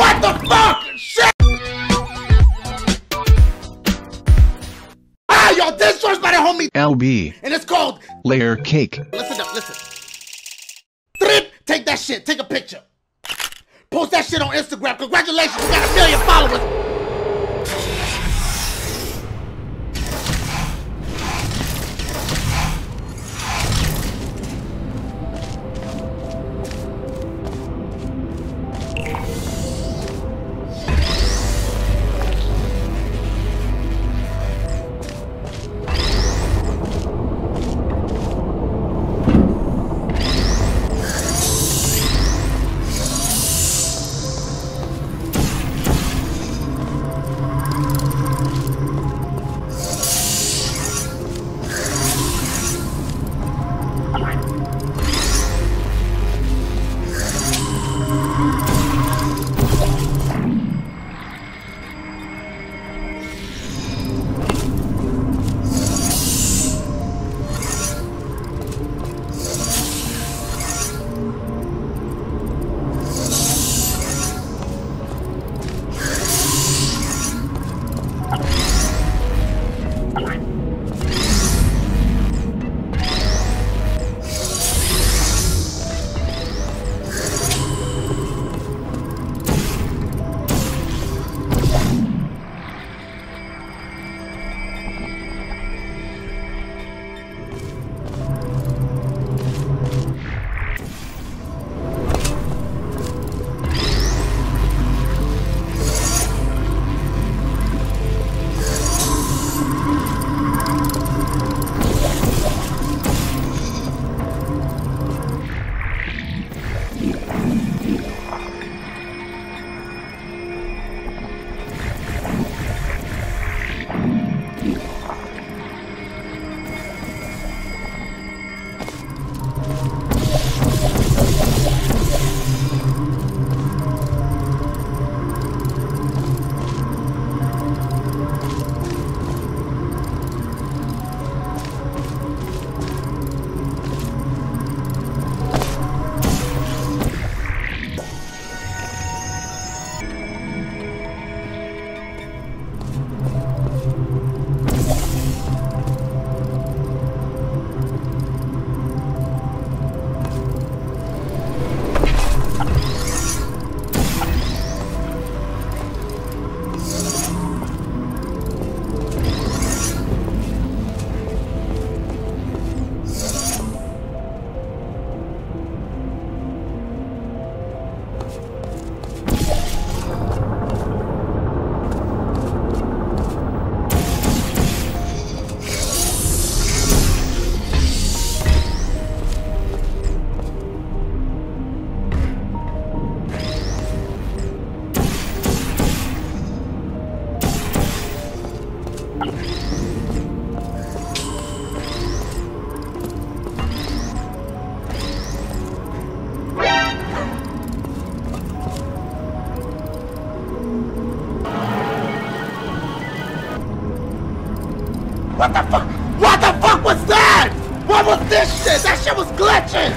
What the fuck? Shit! Ah, yo, this one's by the homie LB, and it's called Layer Cake. Listen up, listen. Thrip, take that shit, take a picture. Post that shit on Instagram. Congratulations, you got 1 million followers. What the fuck? What the fuck was that? What was this shit? That shit was glitching!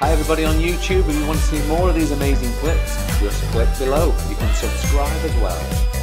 Hi everybody on YouTube, if you want to see more of these amazing clips, just click below. You can subscribe as well.